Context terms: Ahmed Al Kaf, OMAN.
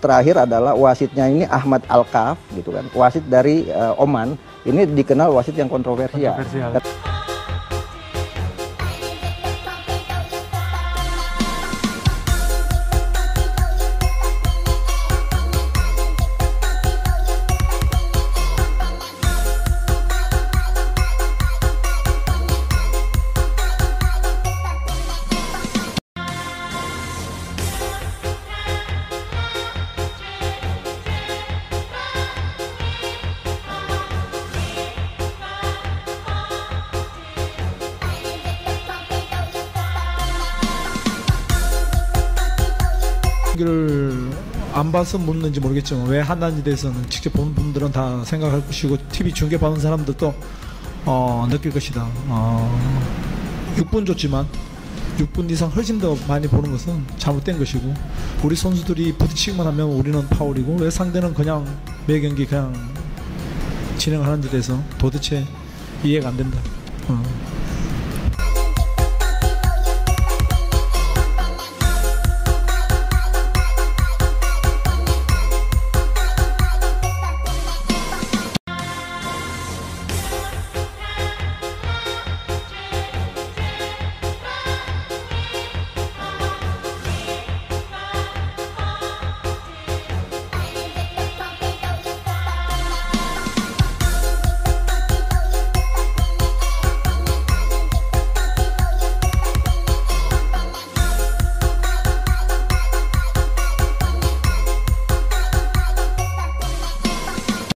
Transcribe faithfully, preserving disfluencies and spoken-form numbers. terakhir adalah wasitnya ini Ahmed Al Kaf gitu kan, wasit dari uh, Oman. Ini dikenal wasit yang kontroversial. kontroversial. 안 봐서 묻는지 모르겠지만 왜 한단에 대해서는 직접 본 분들은 다 생각할 것이고 티비 중계받은 사람들도 어, 느낄 것이다. 어, 육 분 줬지만 육 분 이상 훨씬 더 많이 보는 것은 잘못된 것이고, 우리 선수들이 부딪히기만 하면 우리는 파울이고 왜 상대는 그냥 매 경기 그냥 진행하는지 대해서 도대체 이해가 안 된다. 어.